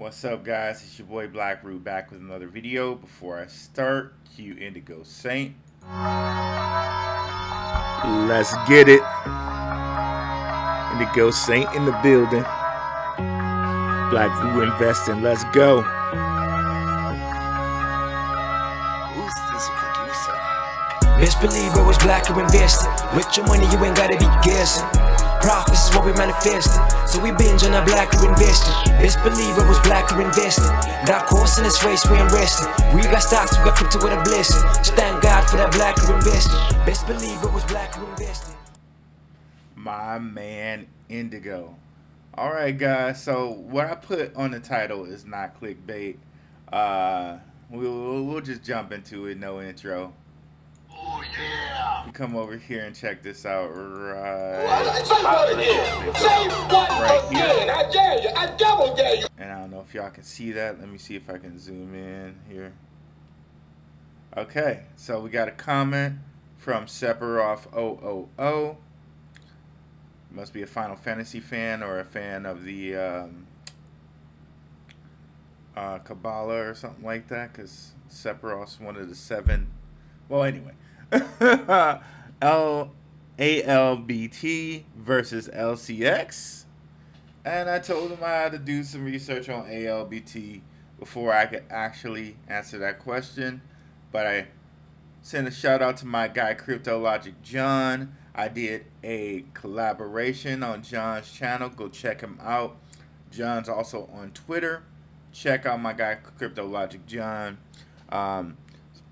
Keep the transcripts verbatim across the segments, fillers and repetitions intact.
What's up, guys? It's your boy Blackrue back with another video. Before I start, cue Indigo Saint. Let's get it. Indigo Saint in the building. Blackrue Investing. Let's go. Who's this producer? Misbeliever was Blackrue Investing. With your money, you ain't gotta be guessing. Profits is what we manifesting, so we binge on our Blackrue Investing. Misbeliever was Blackrue Investing. Dark horse in this race, we ain't resting. We got stocks, we got crypto with a blessing. Just thank God for that Blackrue Investing. Misbeliever was Blackrue Investing. My man Indigo. All right, guys. So what I put on the title is not clickbait. Uh, we'll we'll just jump into it. No intro. Oh, yeah. You come over here and check this out right, well, say what it is. Say what right again. Here. I dare you. I double dare you. And I don't know if y'all can see that. Let me see if I can zoom in here. Okay, so we got a comment from Sephiroth zero zero zero. Must be a Final Fantasy fan or a fan of the um, uh, Kabbalah or something like that, because Sephiroth's one of the seven. Well, anyway. A L B T versus L C X, and I told him I had to do some research on A L B T before I could actually answer that question. But I sent a shout out to my guy Cryptologic John. I did a collaboration on John's channel. Go check him out. John's also on Twitter. Check out my guy Cryptologic John. Um,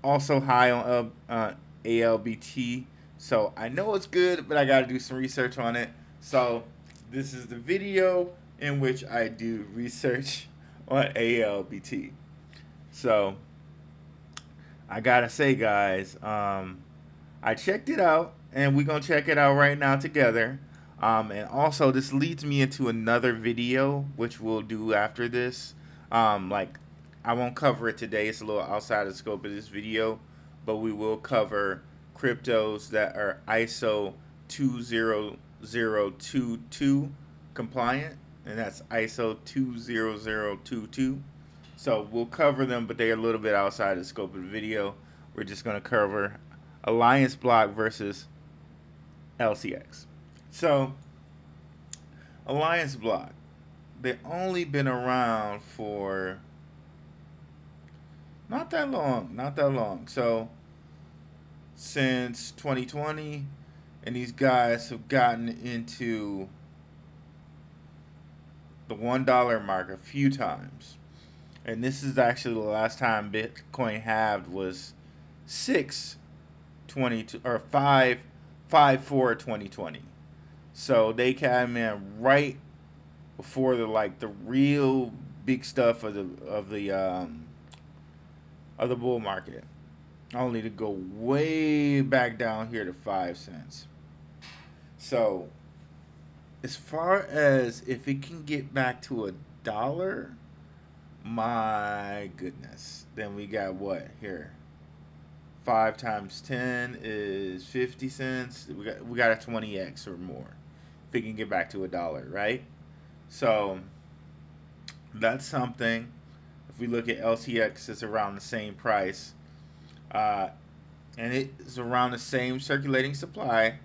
also high on uh, A L B T, so I know it's good, but I got to do some research on it. So this is the video in which I do research on A L B T. So I gotta say, guys, um, I checked it out, and we're gonna check it out right now together. Um, and also, this leads me into another video, which we'll do after this. Um, like, I won't cover it today. It's a little outside of the scope of this video, but we will cover cryptos that are I S O two zero zero two two compliant, and that's I S O two zero zero two two. So we'll cover them, but they're a little bit outside of the scope of the video. We're just going to cover AllianceBlock versus L C X. So AllianceBlock, they've only been around for not that long, not that long. So since twenty twenty, and these guys have gotten into the one dollar mark a few times. And this is actually the last time Bitcoin halved was six twenty-two or five five four twenty twenty. So they came in right before the like the real big stuff of the of the um of the bull market, only to go way back down here to five cents. So as far as if it can get back to a dollar, my goodness, then we got what here? Five times ten is fifty cents. We got we got a twenty X or more if it can get back to a dollar, right? So that's something. If we look at L C X, it's around the same price, uh, and it's around the same circulating supply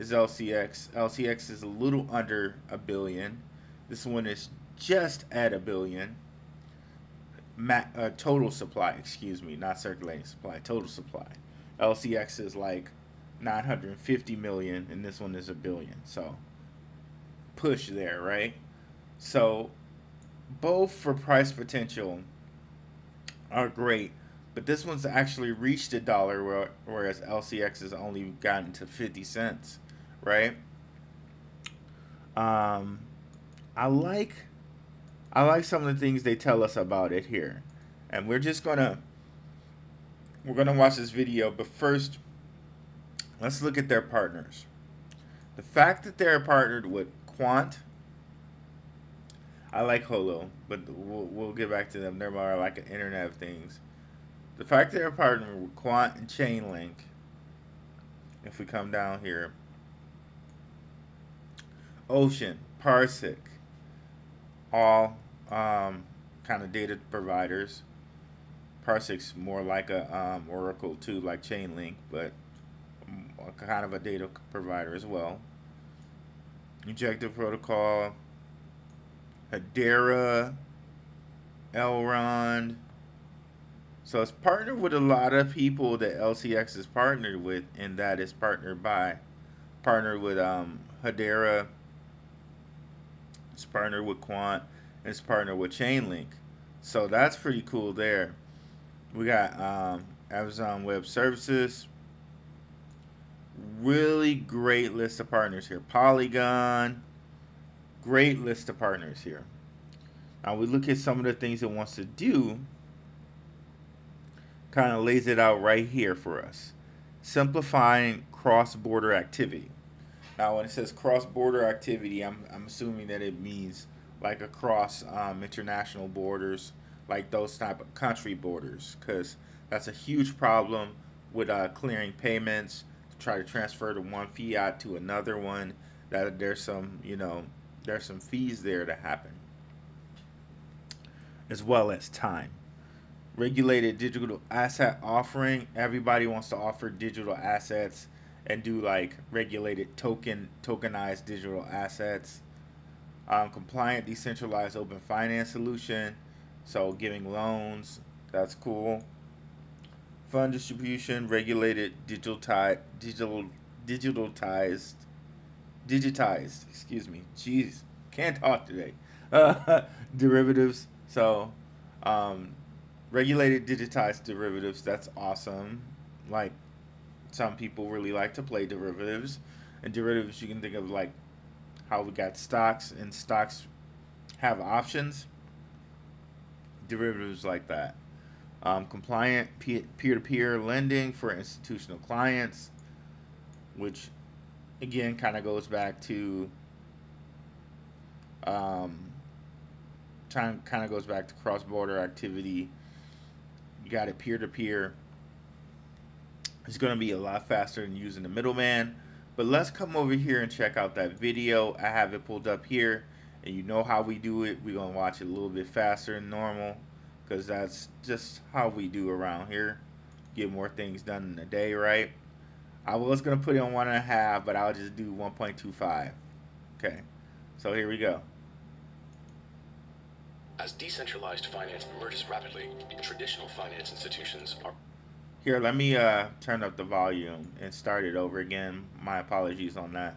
as L C X. L C X is a little under a billion. This one is just at a billion. Ma uh, total supply, excuse me, not circulating supply, total supply. L C X is like nine hundred fifty million, and this one is a billion. So push there, right? So both for price potential are great, but this one's actually reached a dollar, whereas L C X has only gotten to fifty cents, right? Um, I like, I like some of the things they tell us about it here, and we're just gonna we're gonna watch this video. But first, let's look at their partners. The fact that they're partnered with Quant. I like Holo, but we'll, we'll get back to them. They're more like an Internet of Things. The fact that they're partnered with Quant and Chainlink, if we come down here, Ocean, Parsec, all um, kind of data providers. Parsec's more like a um, Oracle too, like Chainlink, but kind of a data provider as well. Injective Protocol, Hedera, Elrond. So it's partnered with a lot of people that L C X is partnered with, and that is partnered by, partnered with um, Hedera, it's partnered with Quant, and it's partnered with Chainlink. So that's pretty cool there. We got um, Amazon Web Services. Really great list of partners here. Polygon, great list of partners here. Now we look at some of the things it wants to do. Kind of lays it out right here for us. Simplifying cross-border activity. Now when it says cross-border activity, I'm, I'm assuming that it means like across um, international borders, like those type of country borders, because that's a huge problem with uh, clearing payments. To try to transfer to one fiat to another one, that there's some, you know, there's some fees there to happen, as well as time. Regulated digital asset offering. Everybody wants to offer digital assets and do like regulated token tokenized digital assets. Um, compliant decentralized open finance solution, so giving loans, that's cool. Fund distribution, regulated digital digitized digital digitalized digitized excuse me, jeez, can't talk today. Uh, derivatives, so um, regulated digitized derivatives, that's awesome. Like, some people really like to play derivatives. And derivatives, you can think of like how we got stocks, and stocks have options. Derivatives like that. Um, compliant peer-to-peer lending for institutional clients, which again kind of goes back to um, time kind of goes back to cross-border activity. You got it peer-to-peer. It's going to be a lot faster than using the middleman. But let's come over here and check out that video. I have it pulled up here, and you know how we do it. We're going to watch it a little bit faster than normal, because that's just how we do around here. Get more things done in a day, right? I was going to put in one and a half, but I'll just do one point two five. Okay, so here we go. As decentralized finance emerges rapidly, traditional finance institutions are... Here, let me uh, turn up the volume and start it over again. My apologies on that.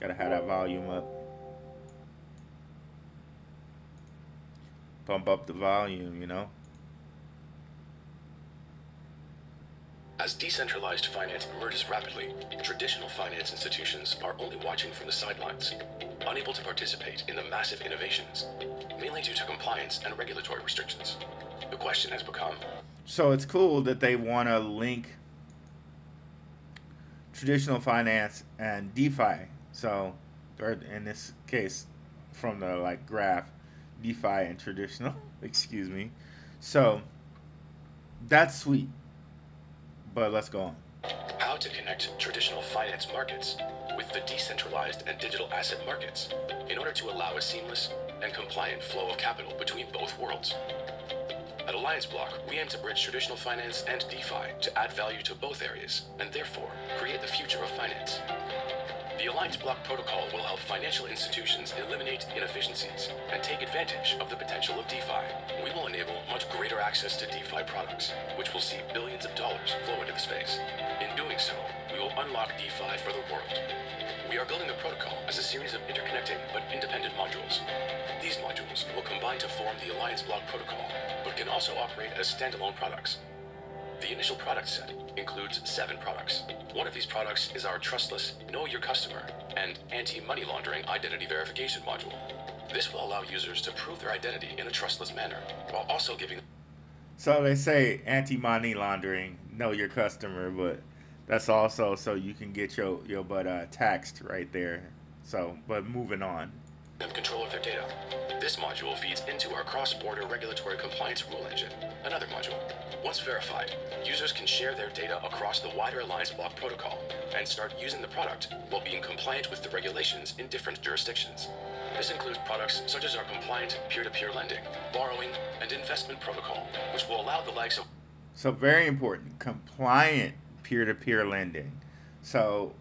Gotta have that volume up. Pump up the volume, you know. As decentralized finance emerges rapidly, traditional finance institutions are only watching from the sidelines, unable to participate in the massive innovations, mainly due to compliance and regulatory restrictions. The question has become... So it's cool that they want to link traditional finance and DeFi. So, or in this case, from the like graph, DeFi and traditional, excuse me. So that's sweet, but let's go on. How to connect traditional finance markets with the decentralized and digital asset markets in order to allow a seamless and compliant flow of capital between both worlds. At AllianceBlock, we aim to bridge traditional finance and DeFi to add value to both areas and therefore create the future of finance. The AllianceBlock protocol will help financial institutions eliminate inefficiencies and take advantage of the potential of DeFi. We will enable much greater access to DeFi products, which will see billions of dollars flow into the space. In doing so, we will unlock DeFi for the world. We are building the protocol as a series of interconnecting but independent modules. These modules will combine to form the AllianceBlock protocol, but can also operate as standalone products. The initial product set includes seven products. One of these products is our trustless Know Your Customer and Anti-Money Laundering Identity Verification module. This will allow users to prove their identity in a trustless manner, while also giving... So they say anti-money laundering, know your customer, but... That's also so you can get your, your butt uh, taxed right there. So, but moving on. Control of their data. This module feeds into our cross-border regulatory compliance rule engine, another module. Once verified, users can share their data across the wider AllianceBlock protocol and start using the product while being compliant with the regulations in different jurisdictions. This includes products such as our compliant peer-to-peer lending, borrowing, and investment protocol, which will allow the likes of... So very important, compliant peer-to-peer lending. So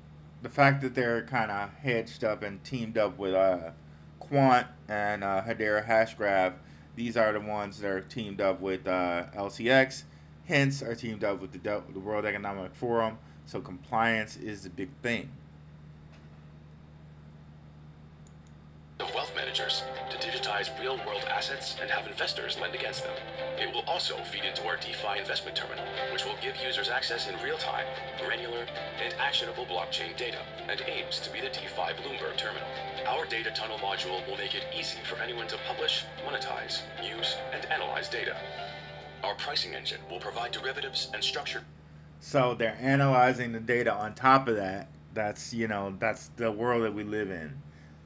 the fact that they're kind of hedged up and teamed up with uh, Quant and uh, Hedera Hashgraph, these are the ones that are teamed up with uh, L C X, hence are teamed up with the, the World Economic Forum. So compliance is the big thing. Managers to digitize real-world assets and have investors lend against them. It will also feed into our DeFi investment terminal, which will give users access in real-time, granular, and actionable blockchain data, and aims to be the DeFi Bloomberg terminal. Our data tunnel module will make it easy for anyone to publish, monetize, use, and analyze data. Our pricing engine will provide derivatives and structured... So they're analyzing the data on top of that. That's, you know, that's the world that we live in.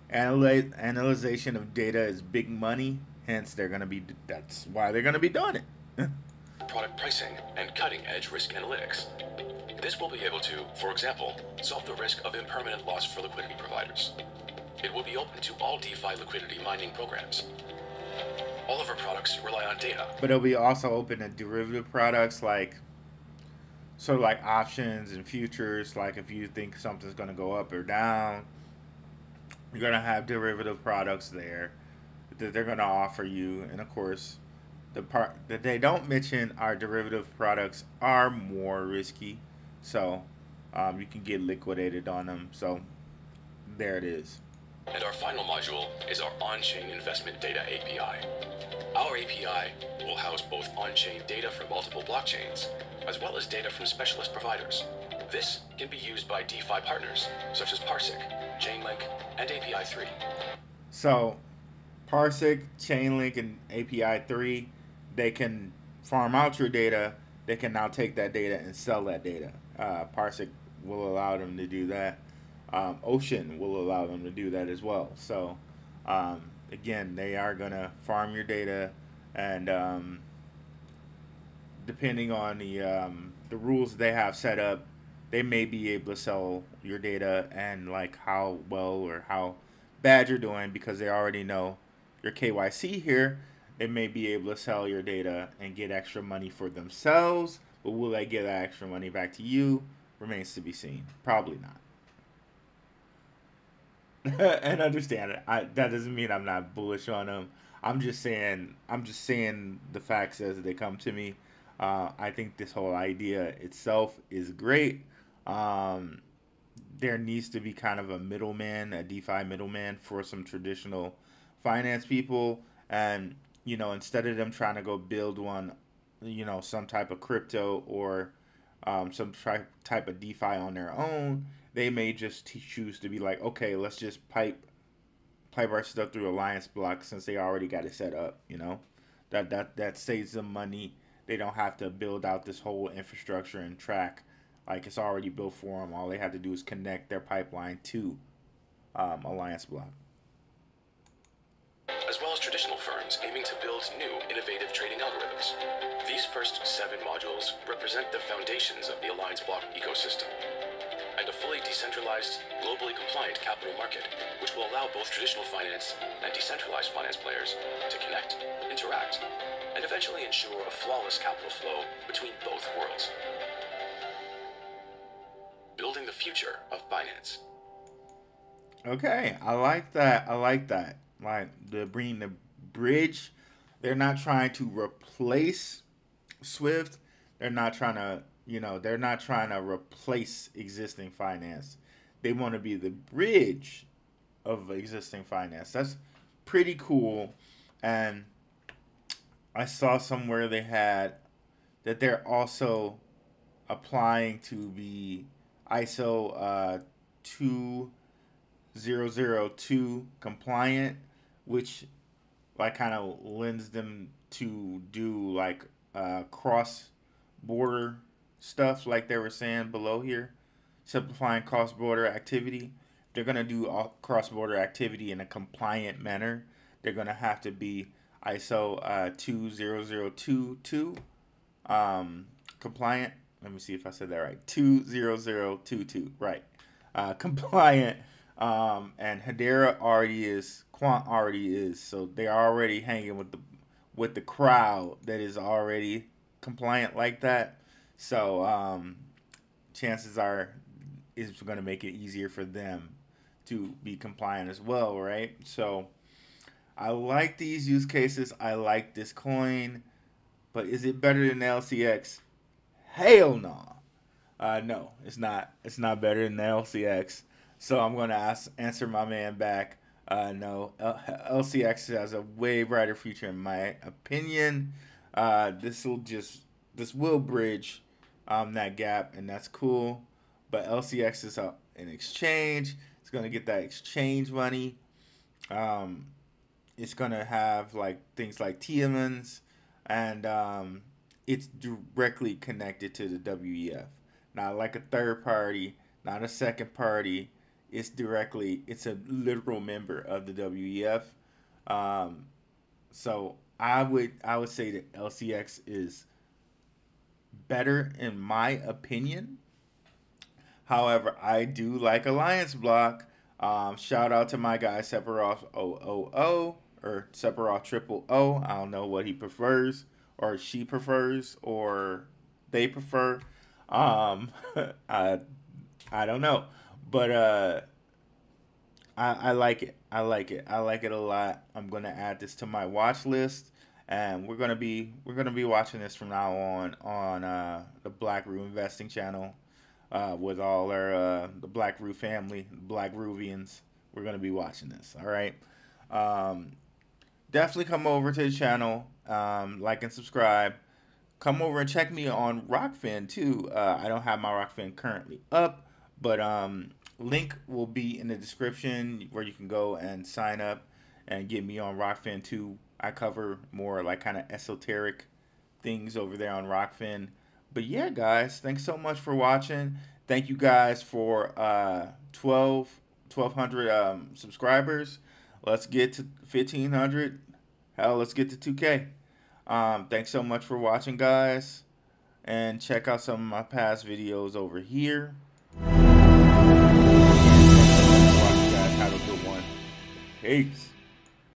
Analyze, analyzation of data is big money, hence they're going to be, that's why they're going to be doing it. Product pricing and cutting-edge risk analytics. This will be able to, for example, solve the risk of impermanent loss for liquidity providers. It will be open to all DeFi liquidity mining programs. All of our products rely on data. But it'll be also open to derivative products like, sort of like options and futures, like if you think something's going to go up or down, you're going to have derivative products there that they're going to offer you. And of course, the part that they don't mention are derivative products are more risky. So um, you can get liquidated on them. So there it is. And our final module is our on-chain investment data A P I. Our A P I will house both on-chain data from multiple blockchains, as well as data from specialist providers. This can be used by DeFi partners, such as Parsec, Chainlink, and A P I three. So Parsec, Chainlink, and A P I three, they can farm out your data. They can now take that data and sell that data. Uh, Parsec will allow them to do that. Um, Ocean will allow them to do that as well. So um, again, they are going to farm your data, and um, depending on the, um, the rules they have set up, they may be able to sell your data and like how well or how bad you're doing, because they already know your K Y C here. They may be able to sell your data and get extra money for themselves, but will they get that extra money back to you? Remains to be seen. Probably not. And understand it. I, that doesn't mean I'm not bullish on them. I'm just saying, I'm just saying the facts as they come to me. Uh, I think this whole idea itself is great. Um, there needs to be kind of a middleman, a DeFi middleman for some traditional finance people. And, you know, instead of them trying to go build one, you know, some type of crypto or um, some tri type of DeFi on their own, they may just choose to be like, okay, let's just pipe, pipe our stuff through AllianceBlock since they already got it set up, you know, that, that, that saves them money. They don't have to build out this whole infrastructure and track. Like, it's already built for them. All they have to do is connect their pipeline to um, AllianceBlock. As well as traditional firms aiming to build new, innovative trading algorithms. These first seven modules represent the foundations of the AllianceBlock ecosystem and a fully decentralized, globally compliant capital market, which will allow both traditional finance and decentralized finance players to connect, interact, and eventually ensure a flawless capital flow between both worlds. Building the future of finance. Okay, I like that. I like that. Like the bringing the bridge. They're not trying to replace Swift. They're not trying to, you know, they're not trying to replace existing finance. They want to be the bridge of existing finance. That's pretty cool. And I saw somewhere they had that they're also applying to be I S O uh, two thousand twenty-two compliant, which like kind of lends them to do like uh, cross-border stuff, like they were saying below here, simplifying cross-border activity. They're gonna do all cross-border activity in a compliant manner. They're gonna have to be I S O uh, two thousand twenty-two um, compliant. Let me see if I said that right. two thousand twenty-two, right. Uh, compliant Um, and Hedera already is, Quant already is, so they're already hanging with the with the crowd that is already compliant like that. So um, chances are it's going to make it easier for them to be compliant as well, right? So I like these use cases. I like this coin, but is it better than L C X? Hell no. Uh, no, it's not. It's not better than the L C X. So I'm going to ask, answer my man back. Uh, no, L C X has a way brighter future in my opinion. Uh, this will just, this will bridge um, that gap, and that's cool. But L C X is a, an exchange. It's going to get that exchange money. Um, it's going to have like things like Tiamins, and um, it's directly connected to the W E F. Not like a third party, not a second party. It's directly, it's a literal member of the W E F. Um, so I would, I would say that L C X is better in my opinion. However, I do like AllianceBlock. Um, shout out to my guy Sephiroth zero zero zero or Sephiroth triple zero. I don't know what he prefers, or she prefers, or they prefer. Um, I, I don't know. But uh, I, I like it. I like it. I like it a lot. I'm gonna add this to my watch list, and we're gonna be we're gonna be watching this from now on on uh, the Blackrue Investing channel uh, with all our uh, the Blackrue family, Blackruvians. We're gonna be watching this. All right. Um, definitely come over to the channel, um, like and subscribe. Come over and check me on Rockfin too. Uh, I don't have my Rockfin currently up. But um, link will be in the description where you can go and sign up and get me on Rockfin too. I cover more like kind of esoteric things over there on Rockfin. But yeah, guys, thanks so much for watching. Thank you guys for uh, twelve, twelve hundred um, subscribers. Let's get to fifteen hundred. Hell, let's get to two K. Um, thanks so much for watching, guys. And check out some of my past videos over here. Watch that, have a good one. Peace.